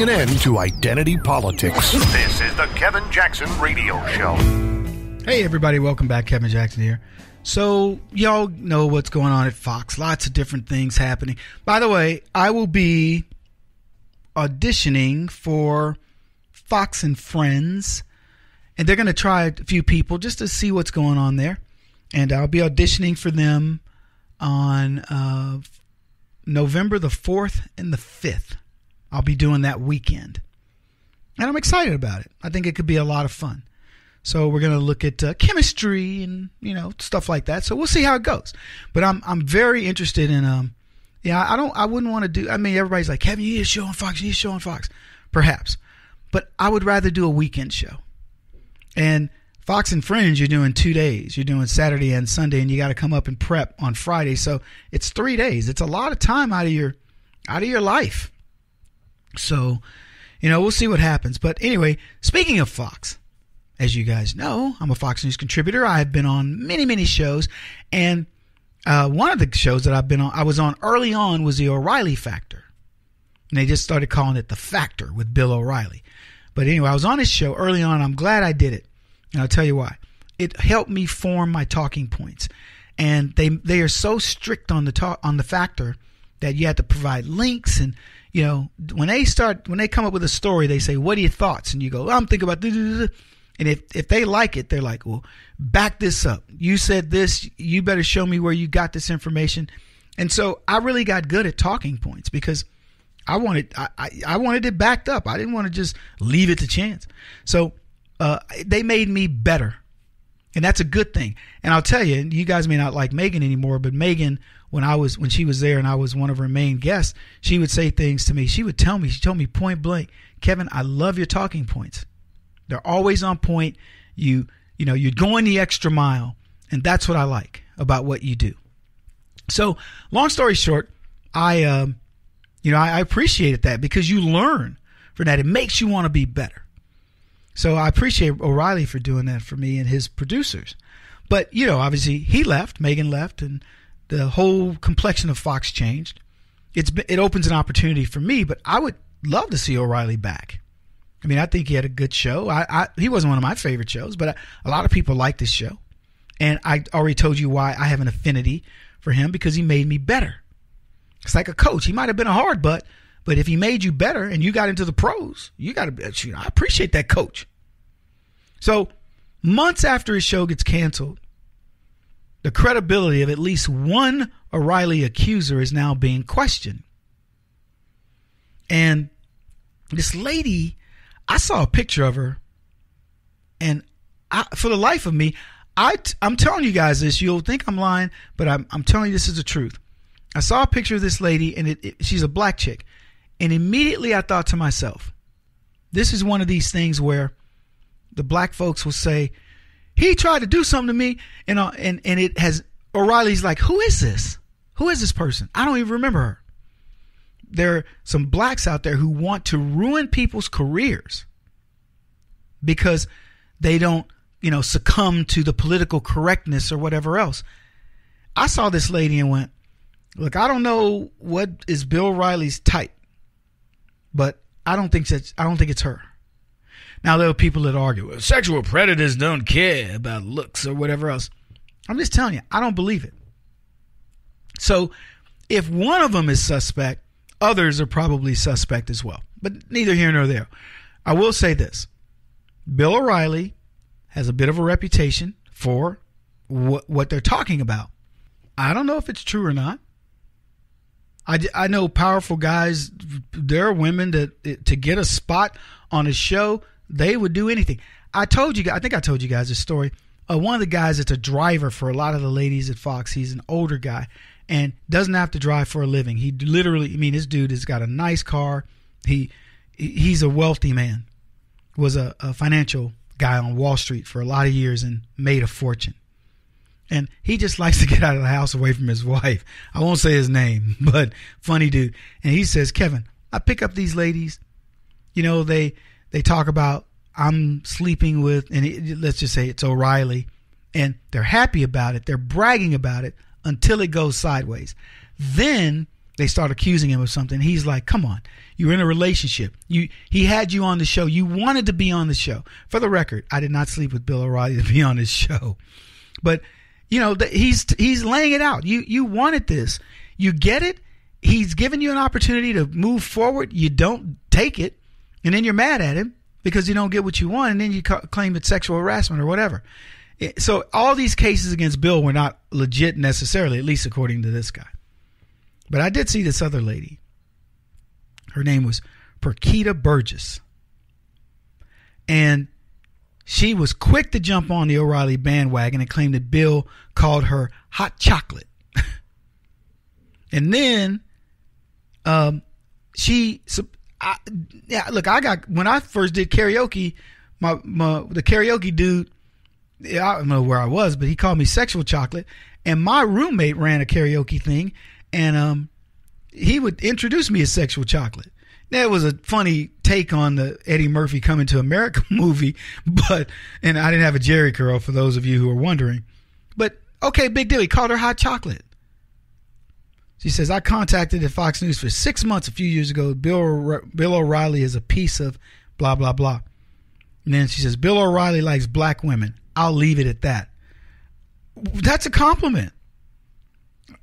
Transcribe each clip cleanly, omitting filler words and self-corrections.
putting an end to identity politics. This is the Kevin Jackson Radio Show. Hey, everybody. Welcome back. Kevin Jackson here. So y'all know what's going on at Fox. Lots of different things happening. By the way, I will be auditioning for Fox and Friends, and they're going to try a few people just to see what's going on there. And I'll be auditioning for them on November the 4th and the 5th. I'll be doing that weekend. And I'm excited about it. I think it could be a lot of fun. So we're going to look at chemistry and, you know, stuff like that. So we'll see how it goes. But I'm very interested in, I wouldn't want to do, I mean, everybody's like, Kevin, you need a show on Fox, you need a show on Fox. Perhaps. But I would rather do a weekend show. And Fox and Friends, you're doing 2 days. You're doing Saturday and Sunday, and you got to come up and prep on Friday. So it's 3 days. It's a lot of time out of your life. So, you know, we'll see what happens. But anyway, speaking of Fox, as you guys know, I'm a Fox News contributor. I've been on many, many shows. And one of the shows that I've been on, I was on early on, was the O'Reilly Factor. And they just started calling it The Factor with Bill O'Reilly. But anyway, I was on his show early on. I'm glad I did it. And I'll tell you why. It helped me form my talking points. And they are so strict on the Factor that you have to provide links. And, you know, when they come up with a story, they say, what are your thoughts? And you go, I'm thinking about this. And if they like it, they're like, well, back this up. You said this. You better show me where you got this information. And so I really got good at talking points because I wanted it backed up. I didn't want to just leave it to chance. So they made me better. And that's a good thing. And I'll tell you, you guys may not like Megan anymore, but Megan, when she was there and I was one of her main guests, she would say things to me. She told me point blank, Kevin, I love your talking points. They're always on point. You know, you're going the extra mile. And that's what I like about what you do. So long story short, I appreciated that because you learn from that. It makes you want to be better. So I appreciate O'Reilly for doing that for me and his producers. But, you know, obviously he left, Megan left, and the whole complexion of Fox changed. It opens an opportunity for me, but I would love to see O'Reilly back. I mean, I think he had a good show. He wasn't one of my favorite shows, but a lot of people like this show. And I already told you why I have an affinity for him, because he made me better. It's like a coach. He might have been a hard butt, but if he made you better and you got into the pros, I appreciate that coach. So months after his show gets canceled, the credibility of at least one O'Reilly accuser is now being questioned. And this lady, I saw a picture of her, and for the life of me, I'm telling you guys this. You'll think I'm lying, but I'm telling you this is the truth. I saw a picture of this lady, and she's a black chick, and immediately I thought to myself, this is one of these things where the black folks will say, he tried to do something to me, and it has O'Reilly's like, who is this? Who is this person? I don't even remember her. There are some blacks out there who want to ruin people's careers because they don't, you know, succumb to the political correctness or whatever else. I saw this lady and went, look, I don't know what is Bill O'Reilly's type, but I don't think it's her. Now, there are people that argue, well, sexual predators don't care about looks or whatever else. I'm just telling you, I don't believe it. So if one of them is suspect, others are probably suspect as well, but neither here nor there. I will say this. Bill O'Reilly has a bit of a reputation for what they're talking about. I don't know if it's true or not. I know powerful guys, there are women that to get a spot on a show, they would do anything. I think I told you guys this story. One of the guys that's a driver for a lot of the ladies at Fox, he's an older guy. And doesn't have to drive for a living. He literally, I mean, this dude has got a nice car. He's a wealthy man. Was a financial guy on Wall Street for a lot of years and made a fortune. And he just likes to get out of the house away from his wife. I won't say his name, but funny dude. And he says, Kevin, I pick up these ladies. You know, they talk about I'm sleeping with, and let's just say it's O'Reilly. And they're happy about it. They're bragging about it. Until it goes sideways. Then they start accusing him of something. He's like, come on, you're in a relationship. He had you on the show. You wanted to be on the show. For the record, I did not sleep with Bill O'Reilly to be on his show. But, you know, he's laying it out. You wanted this. You get it. He's given you an opportunity to move forward. You don't take it. And then you're mad at him because you don't get what you want. And then you claim it's sexual harassment or whatever. So all these cases against Bill were not legit necessarily, at least according to this guy. But I did see this other lady. Her name was Perkita Burgess. And she was quick to jump on the O'Reilly bandwagon and claim that Bill called her hot chocolate. And then when I first did karaoke, the karaoke dude, I don't know where I was, but he called me sexual chocolate. And my roommate ran a karaoke thing, and he would introduce me as sexual chocolate. Now, it was a funny take on the Eddie Murphy Coming to America movie, and I didn't have a Jerry curl for those of you who are wondering. But okay, big deal. He called her hot chocolate. She says, I contacted at Fox News for 6 months a few years ago. Bill O'Reilly is a piece of blah, blah, blah. And then she says, Bill O'Reilly likes black women. I'll leave it at that. That's a compliment.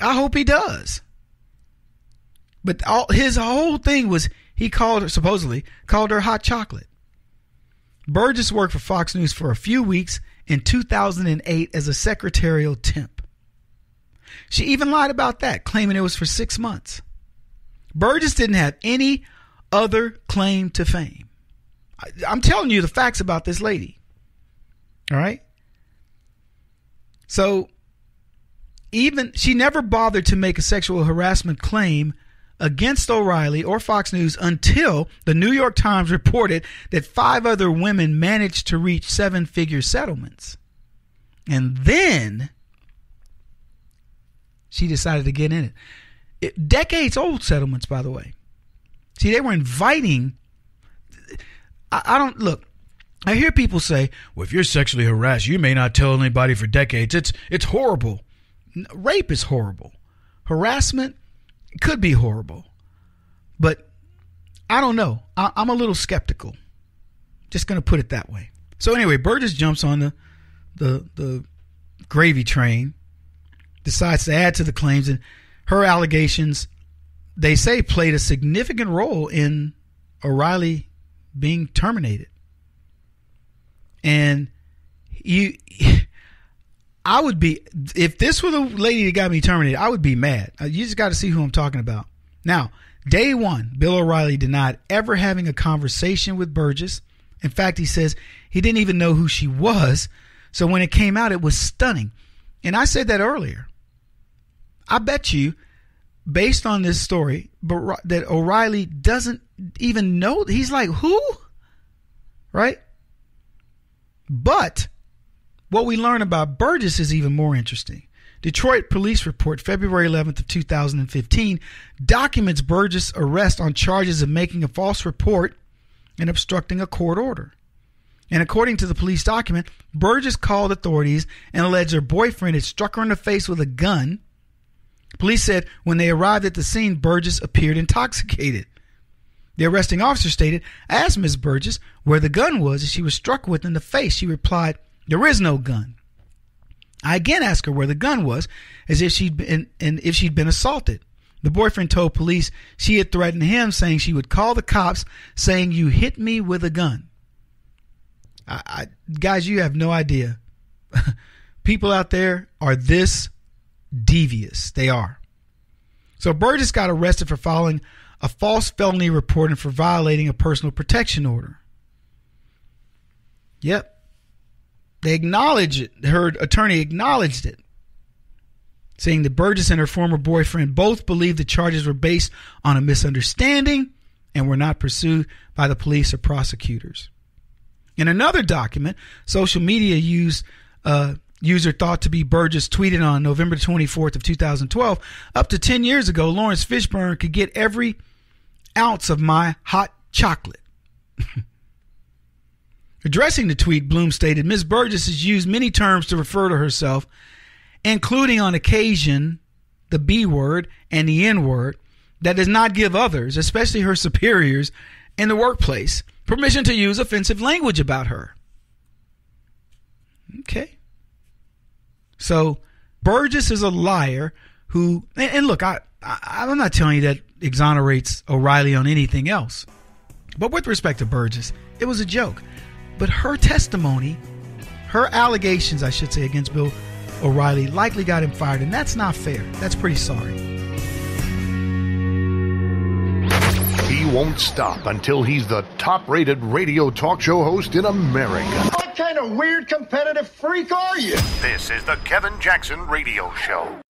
I hope he does. But his whole thing was he supposedly called her hot chocolate. Burgess worked for Fox News for a few weeks in 2008 as a secretarial temp. She even lied about that, claiming it was for 6 months. Burgess didn't have any other claim to fame. I'm telling you the facts about this lady. All right? So she never bothered to make a sexual harassment claim against O'Reilly or Fox News until the New York Times reported that 5 other women managed to reach 7-figure settlements. And then she decided to get in it. Decades-old settlements, by the way. See, they were inviting. I hear people say, well, if you're sexually harassed, you may not tell anybody for decades. It's horrible. Rape is horrible. Harassment could be horrible. But I don't know. I'm a little skeptical. Just going to put it that way. So anyway, Burgess jumps on the gravy train, decides to add to the claims, and her allegations, they say, played a significant role in O'Reilly being terminated. And I would be, if this were the lady that got me terminated, I would be mad. You just got to see who I'm talking about. Now, day one, Bill O'Reilly denied ever having a conversation with Burgess. In fact, he says he didn't even know who she was. So when it came out, it was stunning. And I said that earlier. I bet you, based on this story, that O'Reilly doesn't even know. He's like, who? Right? But what we learn about Burgess is even more interesting. Detroit Police Report, February 11th of 2015, documents Burgess' arrest on charges of making a false report and obstructing a court order. And according to the police document, Burgess called authorities and alleged her boyfriend had struck her in the face with a gun. Police said when they arrived at the scene, Burgess appeared intoxicated. The arresting officer stated, I asked Ms. Burgess where the gun was that she was struck with in the face. She replied, there is no gun. I again asked her where the gun was, as if she'd been assaulted. The boyfriend told police she had threatened him, saying she would call the cops, saying you hit me with a gun. Guys, you have no idea. People out there are this devious. They are. So Burgess got arrested for filing a false felony report and for violating a personal protection order. Yep. They acknowledge it. Her attorney acknowledged it, saying that Burgess and her former boyfriend both believed the charges were based on a misunderstanding and were not pursued by the police or prosecutors. In another document, social media user thought to be Burgess tweeted on November 24th of 2012, up to 10 years ago, Lawrence Fishburne could get every ounce of my hot chocolate. Addressing the tweet, Bloom stated, Ms. Burgess has used many terms to refer to herself, including on occasion the B word and the N word, that does not give others, especially her superiors in the workplace, permission to use offensive language about her. Okay. So Burgess is a liar who, and look, I'm not telling you that exonerates O'Reilly on anything else, but with respect to Burgess, it was a joke. But her testimony, her allegations, I should say, against Bill O'Reilly likely got him fired, and that's not fair. That's pretty sorry. He won't stop until he's the top-rated radio talk show host in America. What kind of weird competitive freak are you? This is the Kevin Jackson Radio Show.